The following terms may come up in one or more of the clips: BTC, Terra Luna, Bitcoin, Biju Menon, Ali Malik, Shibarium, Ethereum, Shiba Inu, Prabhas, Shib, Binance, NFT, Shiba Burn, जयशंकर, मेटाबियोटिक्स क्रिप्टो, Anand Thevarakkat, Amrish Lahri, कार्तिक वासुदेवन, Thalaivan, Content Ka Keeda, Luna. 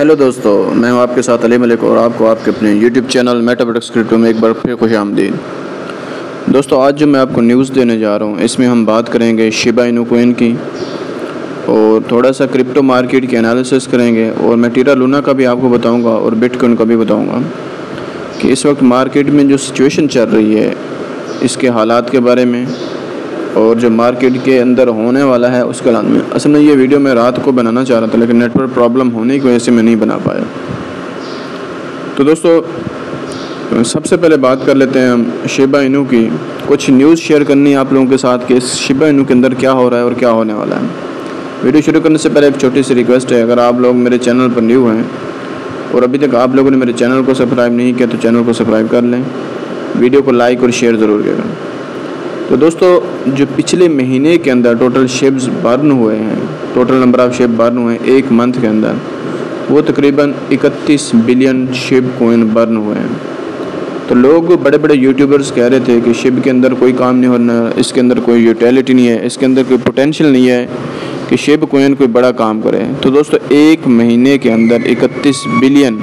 Hello दोस्तों, मैं हूं आपके साथ अली मलिक और आपको आपके अपने यूट्यूब चैनल मेटाबियोटिक्स क्रिप्टो में एक बार फिर खुशामदीद। दोस्तों, आज जो मैं आपको न्यूज़ देने जा रहा हूं इसमें हम बात करेंगे शिबा इनू कोइन की और थोड़ा सा क्रिप्टो मार्केट की एनालिसिस करेंगे और मैं टेरा लूना का भी आपको बताऊँगा और बिटकॉइन का भी बताऊँगा कि इस वक्त मार्केट में जो सिचुएशन चल रही है इसके हालात के बारे में और जो मार्केट के अंदर होने वाला है उसके लाने में। असल में ये वीडियो मैं रात को बनाना चाह रहा था लेकिन नेटवर्क प्रॉब्लम होने की वजह से मैं नहीं बना पाया। तो दोस्तों, सबसे पहले बात कर लेते हैं हम शिबा इनू की। कुछ न्यूज़ शेयर करनी है आप लोगों के साथ कि इस शिबा इनू के अंदर क्या हो रहा है और क्या होने वाला है। वीडियो शुरू करने से पहले एक छोटी सी रिक्वेस्ट है, अगर आप लोग मेरे चैनल पर न्यू हैं और अभी तक आप लोगों ने मेरे चैनल को सब्सक्राइब नहीं किया तो चैनल को सब्सक्राइब कर लें, वीडियो को लाइक और शेयर ज़रूर करें। तो दोस्तों, जो पिछले महीने के अंदर टोटल शिब्स बर्न हुए हैं, total number of Shiv burn हुए हैं एक मंथ के अंदर, वो तकरीबन 31 बिलियन शिब कोइन बर्न हुए हैं। तो लोग बड़े बड़े यूट्यूबर्स कह रहे थे कि शिब के अंदर कोई काम नहीं होना, इसके अंदर कोई यूटिलिटी नहीं है, इसके अंदर कोई पोटेंशियल नहीं है कि शिब कोइन कोई बड़ा काम करे। तो दोस्तों, एक महीने के अंदर 31 बिलियन,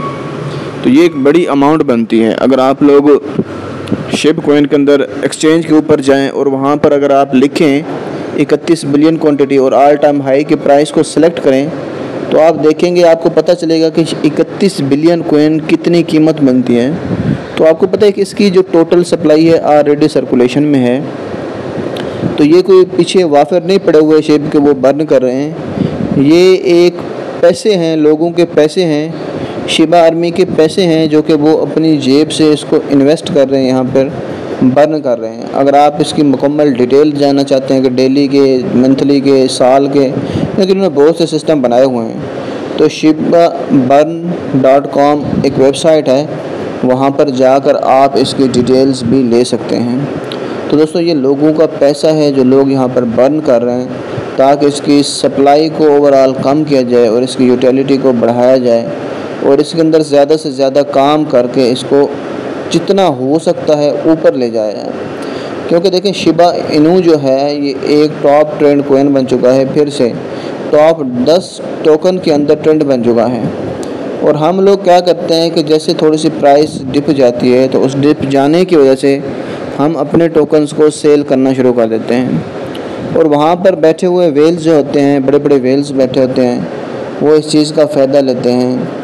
तो ये एक बड़ी अमाउंट बनती है। अगर आप लोग शिब कोइन के अंदर एक्सचेंज के ऊपर जाएं और वहाँ पर अगर आप लिखें 31 बिलियन क्वांटिटी और ऑल टाइम हाई के प्राइस को सिलेक्ट करें तो आप देखेंगे, आपको पता चलेगा कि 31 बिलियन कोइन कितनी कीमत बनती है। तो आपको पता है कि इसकी जो टोटल सप्लाई है ऑलरेडी सर्कुलेशन में है, तो ये कोई पीछे वाफर नहीं पड़े हुए शिब के वो बर्न कर रहे हैं। ये एक पैसे हैं, लोगों के पैसे हैं, शिबा आर्मी के पैसे हैं जो कि वो अपनी जेब से इसको इन्वेस्ट कर रहे हैं, यहाँ पर बर्न कर रहे हैं। अगर आप इसकी मुकम्मल डिटेल जानना चाहते हैं कि डेली के, मंथली के, साल के, लेकिन उन्होंने बहुत से सिस्टम बनाए हुए हैं। तो शिबा बर्न .com एक वेबसाइट है, वहाँ पर जाकर आप इसकी डिटेल्स भी ले सकते हैं। तो दोस्तों, ये लोगों का पैसा है जो लोग यहाँ पर बर्न कर रहे हैं ताकि इसकी सप्लाई को ओवरऑल कम किया जाए और इसकी यूटिलिटी को बढ़ाया जाए और इसके अंदर ज़्यादा से ज़्यादा काम करके इसको जितना हो सकता है ऊपर ले जाया जाए। क्योंकि देखें, शिबा इनू जो है ये एक टॉप ट्रेंड कोइन बन चुका है, फिर से टॉप 10 टोकन के अंदर ट्रेंड बन चुका है। और हम लोग क्या करते हैं कि जैसे थोड़ी सी प्राइस डिप जाती है तो उस डिप जाने की वजह से हम अपने टोकन्स को सेल करना शुरू कर देते हैं और वहाँ पर बैठे हुए वेल्स जो होते हैं, बड़े बड़े वेल्स बैठे होते हैं, वो इस चीज़ का फ़ायदा लेते हैं।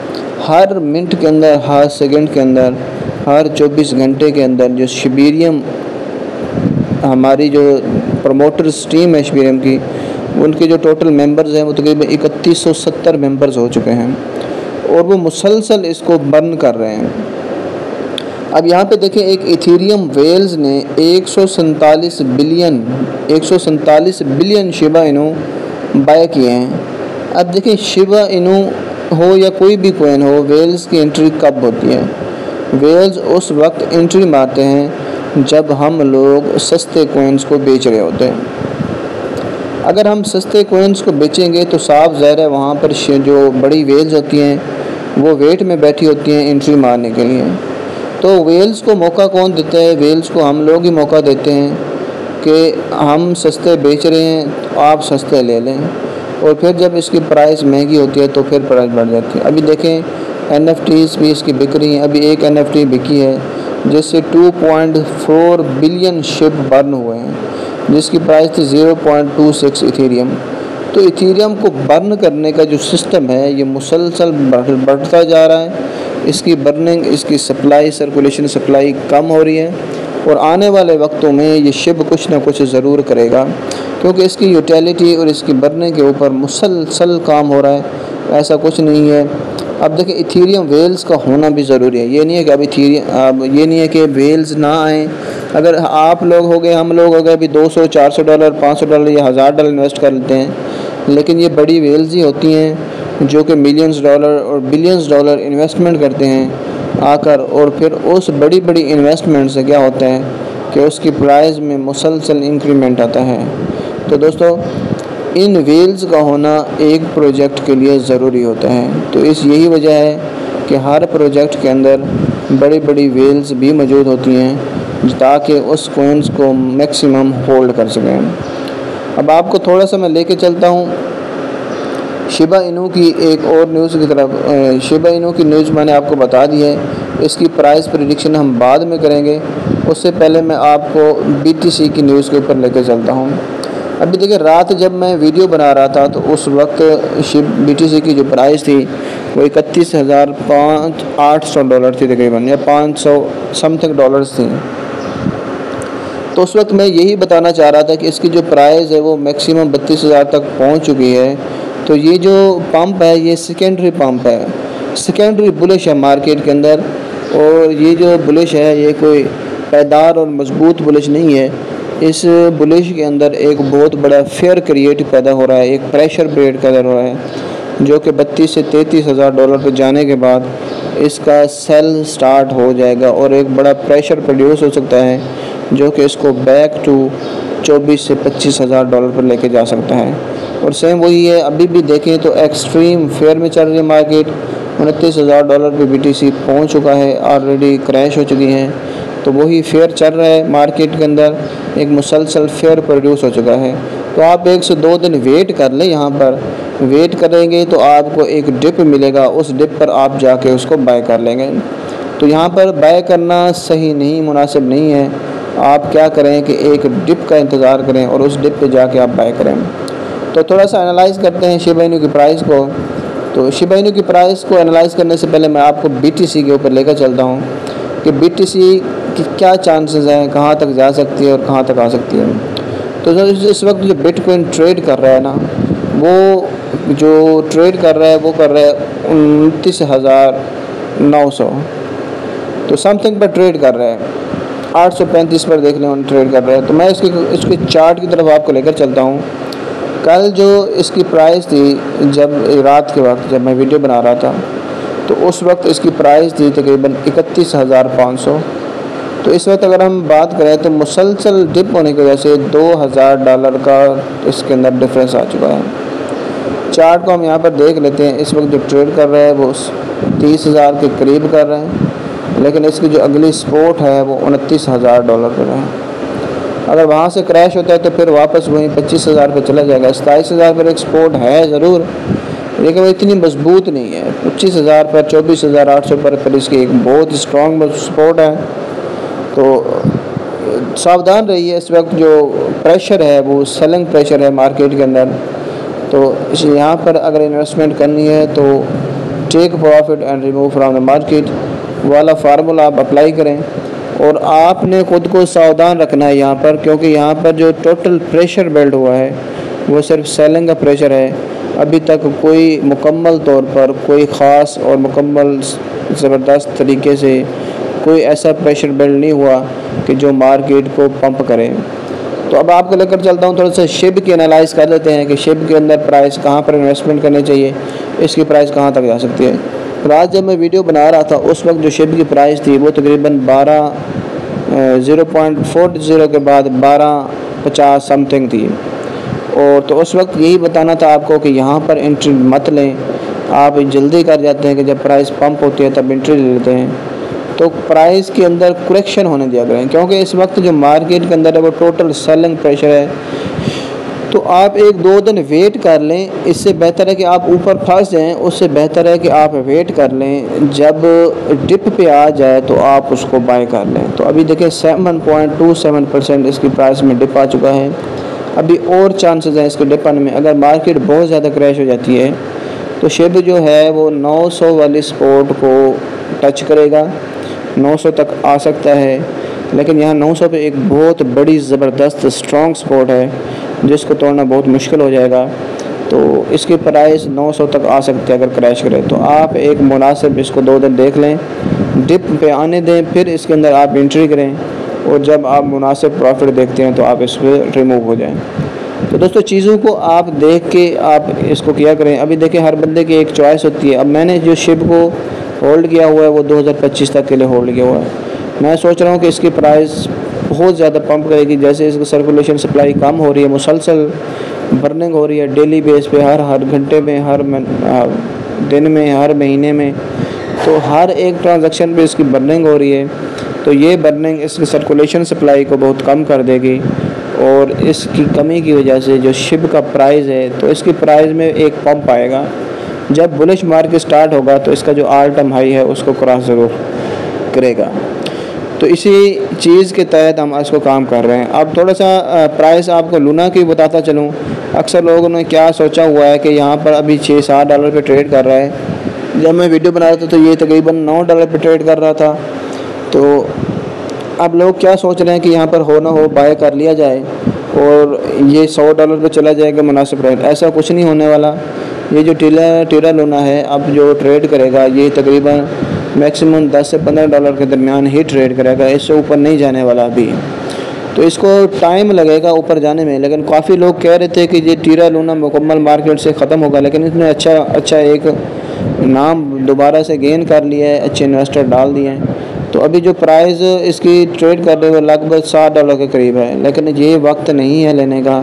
हर मिनट के अंदर, हर सेकंड के अंदर, हर 24 घंटे के अंदर जो शिबेरियम, हमारी जो प्रमोटर्स टीम है शिबेरियम की, उनके जो टोटल मेंबर्स हैं वो तकरीबन 3170 मेंबर्स हो चुके हैं और वो मुसलसल इसको बर्न कर रहे हैं। अब यहाँ पे देखें, एक इथेरियम वेल्स ने 147 बिलियन शिबा इनू बाय किए हैं। अब देखें, शिबा इनू हो या कोई भी कोइन हो, वेल्स की एंट्री कब होती है? वेल्स उस वक्त एंट्री मारते हैं जब हम लोग सस्ते कोइंस को बेच रहे होते हैं। अगर हम सस्ते कोइंस को बेचेंगे तो साफ ज़ाहिर है वहाँ पर जो बड़ी वेल्स होती हैं वो वेट में बैठी होती हैं एंट्री मारने के लिए। तो वेल्स को मौका कौन देता है? वेल्स को हम लोग ही मौका देते हैं कि हम सस्ते बेच रहे हैं तो आप सस्ते ले लें, और फिर जब इसकी प्राइस महंगी होती है तो फिर प्राइस बढ़ जाती है। अभी देखें, NFTs भी इसकी बिक रही हैं। अभी एक NFT बिकी है जिससे 2.4 बिलियन शिब बर्न हुए हैं, जिसकी प्राइस थी 0.26 इथेरियम। तो इथेरियम को बर्न करने का जो सिस्टम है ये मुसलसल बढ़ता जा रहा है। इसकी बर्निंग, इसकी सप्लाई, सर्कुलेशन सप्लाई कम हो रही है और आने वाले वक्तों में ये शिब कुछ ना कुछ ज़रूर करेगा क्योंकि इसकी यूटिलिटी और इसकी बर्निंग के ऊपर मुसलसल काम हो रहा है, ऐसा कुछ नहीं है। अब देखें, इथेरियम वेल्स का होना भी ज़रूरी है। ये नहीं है कि ये नहीं है कि वेल्स ना आएँ। अगर आप लोग हो गए, हम लोग हो गए, अभी $200, $400, $500 या $1000 इन्वेस्ट कर लेते हैं, लेकिन ये बड़ी वेल्स ही होती हैं जो कि मिलियंस डॉलर और बिलियंस डॉलर इन्वेस्टमेंट करते हैं आकर, और फिर उस बड़ी बड़ी इन्वेस्टमेंट से क्या होता है कि उसकी प्राइस में मुसलसल इंक्रीमेंट आता है। तो दोस्तों, इन वेल्स का होना एक प्रोजेक्ट के लिए ज़रूरी होता है। तो इस यही वजह है कि हर प्रोजेक्ट के अंदर बड़ी बड़ी वेल्स भी मौजूद होती हैं ताकि उस कोइंस को मैक्सिमम होल्ड कर सकें। अब आपको थोड़ा सा मैं लेके चलता हूँ शिबा इनू की एक और न्यूज़ की तरफ। शिबा इनू की न्यूज़ मैंने आपको बता दी है, इसकी प्राइस प्रेडिक्शन हम बाद में करेंगे, उससे पहले मैं आपको BTC की न्यूज़ के ऊपर लेकर चलता हूँ। अभी देखिए, रात जब मैं वीडियो बना रहा था तो उस वक्त शिब BTC की जो प्राइस थी वो 31,800 डॉलर थी तकरीबन, या 500 समथिंग डॉलर्स थी। तो उस वक्त मैं यही बताना चाह रहा था कि इसकी जो प्राइस है वो मैक्सिमम 32,000 तक पहुंच चुकी है। तो ये जो पंप है ये सेकेंडरी पंप है, सेकेंडरी बुलिश है मार्केट के अंदर, और ये जो बुलिश है ये कोई पैदार और मजबूत बुलिश नहीं है। इस बुलिश के अंदर एक बहुत बड़ा फेयर क्रिएट पैदा हो रहा है, एक प्रेशर क्रिएट पैदा हो रहा है, जो कि 32 से 33,000 डॉलर पर जाने के बाद इसका सेल स्टार्ट हो जाएगा और एक बड़ा प्रेशर प्रोड्यूस हो सकता है जो कि इसको बैक टू 24 से 25,000 डॉलर पर लेके जा सकता है। और सेम वही है, अभी भी देखें तो एक्सट्रीम फेयर में चल रही है मार्केट, 29,000 डॉलर पर BTC पहुँच चुका है, ऑलरेडी क्रैश हो चुकी है। तो वही फेयर चल रहा है मार्केट के अंदर, एक मुसलसल फेयर प्रोड्यूस हो चुका है। तो आप 1 से 2 दिन वेट कर लें, यहाँ पर वेट करेंगे तो आपको एक डिप मिलेगा, उस डिप पर आप जाके उसको बाय कर लेंगे। तो यहाँ पर बाय करना सही नहीं, मुनासिब नहीं है। आप क्या करें कि एक डिप का इंतज़ार करें और उस डिप पे जाके आप बाय करें। तो थोड़ा सा एनालाइज़ करते हैं शिबा इनु की प्राइस को। तो शिबा इनु की प्राइस को एनालाइज़ करने से पहले मैं आपको BTC के ऊपर लेकर चलता हूँ कि BTC कि क्या चांसेस हैं, कहाँ तक जा सकती है और कहाँ तक आ सकती है। तो इस वक्त जो बिटकॉइन ट्रेड कर रहा है ना, वो जो ट्रेड कर रहा है वो कर रहा है 29,900 तो समथिंग पर ट्रेड कर रहा है, 835 पर देख लें ट्रेड कर रहा है। तो मैं इसके चार्ट की तरफ आपको लेकर चलता हूँ। कल जो इसकी प्राइस थी, जब रात के वक्त जब मैं वीडियो बना रहा था तो उस वक्त इसकी प्राइस थी तकरीबन 31,500। तो इस वक्त अगर हम बात करें तो मुसलसल डिप होने की वजह से 2,000 डॉलर का इसके अंदर डिफरेंस आ चुका है। चार्ट को हम यहाँ पर देख लेते हैं। इस वक्त जो ट्रेड कर रहा है वो 30,000 के करीब कर रहे हैं, लेकिन इसकी जो अगली सपोर्ट है वो 29,000 डॉलर पर है। अगर वहाँ से क्रैश होता है तो फिर वापस वहीं 25,000 पर चला जाएगा। 27,000 पर एक सपोर्ट है ज़रूर, लेकिन वो इतनी मजबूत नहीं है। 25,000 पर, 24,800 पर इसकी एक बहुत स्ट्रॉन्ग सपोर्ट है। तो सावधान रहिए, इस वक्त जो प्रेशर है वो सेलिंग प्रेशर है मार्केट के अंदर। तो यहाँ पर अगर इन्वेस्टमेंट करनी है तो take profit and remove from the market वाला फार्मूला आप अप्लाई करें, और आपने ख़ुद को सावधान रखना है यहाँ पर, क्योंकि यहाँ पर जो टोटल प्रेशर बिल्ड हुआ है वो सिर्फ सेलिंग का प्रेशर है। अभी तक कोई मुकम्मल तौर पर कोई ख़ास और मुकम्मल ज़बरदस्त तरीके से कोई ऐसा प्रेशर बिल्ड नहीं हुआ कि जो मार्केट को पंप करे। तो अब आपको लेकर चलता हूँ, थोड़ा सा शिब की एनालाइज कर लेते हैं कि शिब के अंदर प्राइस कहाँ पर इन्वेस्टमेंट करनी चाहिए, इसकी प्राइस कहाँ तक जा सकती है। रात जब मैं वीडियो बना रहा था उस वक्त जो शिब की प्राइस थी वो तकरीबन 12.40 के बाद 12.50 समथिंग थी। और तो उस वक्त यही बताना था आपको कि यहाँ पर एंट्री मत लें, आप जल्दी कर जाते हैं कि जब प्राइस पम्प होती है तब एंट्री ले लेते हैं। तो प्राइस के अंदर करेक्शन होने दिया करें, क्योंकि इस वक्त जो मार्केट के अंदर है वो टोटल सेलिंग प्रेशर है। तो आप 1-2 दिन वेट कर लें, इससे बेहतर है कि आप ऊपर फंस जाएं, उससे बेहतर है कि आप वेट कर लें, जब डिप पे आ जाए तो आप उसको बाय कर लें। तो अभी देखें 7.27% इसकी प्राइस में डिप आ चुका है। अभी और चांसेस हैं इसके डिप आने में। अगर मार्केट बहुत ज़्यादा क्रैश हो जाती है तो शिब जो है वो 900 वाली स्पोर्ट को टच करेगा, 900 तक आ सकता है। लेकिन यहाँ 900 पे एक बहुत बड़ी ज़बरदस्त स्ट्रॉन्ग सपोर्ट है जिसको तोड़ना बहुत मुश्किल हो जाएगा। तो इसकी प्राइस 900 तक आ सकती है अगर क्रैश करे तो। आप एक मुनासिब इसको 2 दिन देख लें, डिप पे आने दें, फिर इसके अंदर आप एंट्री करें, और जब आप मुनासिब प्रॉफिट देखते हैं तो आप इस पर रिमूव हो जाएँ। तो दोस्तों, चीज़ों को आप देख के आप इसको किया करें। अभी देखें, हर बंदे की एक चॉइस होती है। अब मैंने जो शिब को होल्ड किया हुआ है वो 2025 तक के लिए होल्ड किया हुआ है। मैं सोच रहा हूँ कि इसकी प्राइस बहुत ज़्यादा पंप करेगी, जैसे इसकी सर्कुलेशन सप्लाई कम हो रही है, मुसलसल बर्निंग हो रही है डेली बेस पे, हर घंटे में, हर दिन में, हर महीने में, तो हर एक ट्रांजैक्शन पे इसकी बर्निंग हो रही है। तो ये बर्निंग इसकी सर्कुलेशन सप्लाई को बहुत कम कर देगी, और इसकी कमी की वजह से जो शिब का प्राइस है, तो इसकी प्राइस में एक पंप आएगा। जब बुलिश मार्केट स्टार्ट होगा तो इसका जो ऑल टाइम हाई है उसको क्रॉस ज़रूर करेगा। तो इसी चीज़ के तहत हम इसको काम कर रहे हैं। अब थोड़ा सा प्राइस आपको लूना की बताता चलूँ। अक्सर लोगों ने क्या सोचा हुआ है कि यहाँ पर अभी $6-7 पे ट्रेड कर रहा है। जब मैं वीडियो बना रहा था तो ये तकरीबन $9 पे ट्रेड कर रहा था। तो अब लोग क्या सोच रहे हैं कि यहाँ पर हो ना हो बाय कर लिया जाए और ये $100 पे चला जाएगा मुनासिब प्राइस। ऐसा कुछ नहीं होने वाला। ये जो टेरा लूना है अब जो ट्रेड करेगा ये तकरीबन मैक्सिमम $10 से $15 के दरमियान ही ट्रेड करेगा, इससे ऊपर नहीं जाने वाला अभी। तो इसको टाइम लगेगा ऊपर जाने में। लेकिन काफ़ी लोग कह रहे थे कि ये टेरा लूना मुकम्मल मार्केट से ख़त्म होगा, लेकिन इसने अच्छा एक नाम दोबारा से गेन कर लिया है, अच्छे इन्वेस्टर डाल दिए हैं। तो अभी जो प्राइस इसकी ट्रेड कर रहे हुए लगभग $7 के करीब है, लेकिन ये वक्त नहीं है लेने का।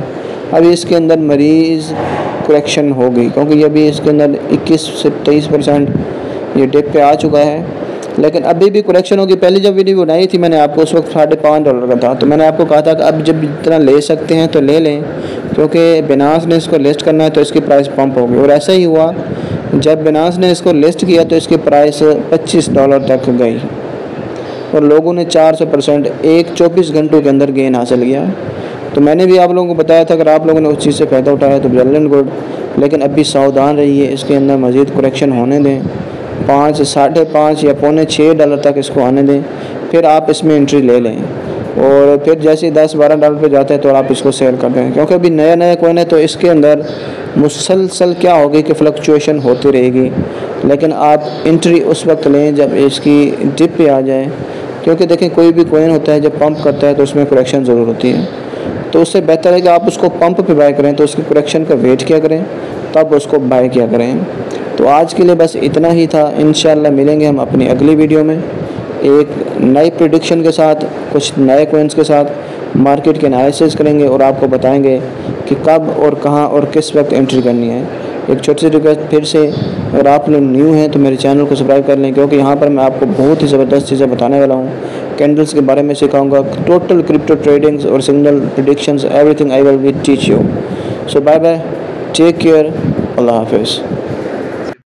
अभी इसके अंदर मरीज़ करेक्शन होगी क्योंकि अभी इसके अंदर 21 से 23% ये डिप पे आ चुका है, लेकिन अभी भी करेक्शन होगी। पहले जब वीडियो बनाई थी मैंने आपको, उस वक्त $5.5 का था, तो मैंने आपको कहा था कि अब जब इतना ले सकते हैं तो ले लें, क्योंकि Binance ने इसको लिस्ट करना है तो इसकी प्राइस पंप होगी। और ऐसा ही हुआ, जब Binance ने इसको लिस्ट किया तो इसकी प्राइस $25 तक गई और लोगों ने 400% एक 24 घंटों के अंदर गेन हासिल किया। तो मैंने भी आप लोगों को बताया था, अगर आप लोगों ने उस चीज़ से फ़ायदा उठाया तो वेल एंड गुड, लेकिन अभी सावधान रहिए, इसके अंदर मज़ीद करेक्शन होने दें। $5, $5.5 या $6 तक इसको आने दें, फिर आप इसमें एंट्री ले लें। और फिर जैसे ही $10-12 पे जाते हैं तो आप इसको सेल कर दें, क्योंकि अभी नया कॉइन है तो इसके अंदर मुसलसल क्या होगी कि फ्लक्चुएशन होती रहेगी। लेकिन आप एंट्री उस वक्त लें जब इसकी डिप पे आ जाए, क्योंकि देखें कोई भी कॉइन होता है जब पंप करता है तो उसमें करेक्शन ज़रूर होती है। तो उससे बेहतर है कि आप उसको पंप पर बाय करें, तो उसकी करेक्शन का वेट किया करें, तब उसको बाय किया करें। तो आज के लिए बस इतना ही था। इंशाल्लाह मिलेंगे हम अपनी अगली वीडियो में एक नई प्रेडिक्शन के साथ, कुछ नए कॉइन्स के साथ। मार्केट के एनालिसिस करेंगे और आपको बताएंगे कि कब और कहां और किस वक्त एंट्री करनी है। एक छोटी सी रिक्वेस्ट फिर से, अगर आप लोग न्यू हैं तो मेरे चैनल को सब्सक्राइब कर लें, क्योंकि यहाँ पर मैं आपको बहुत ही ज़बरदस्त चीज़ें बताने वाला हूँ। कैंडल्स के बारे में सिखाऊँगा, टोटल क्रिप्टो ट्रेडिंग्स और signal predictions, everything I will teach you. So bye bye, take care, अल्लाह हाफिज़।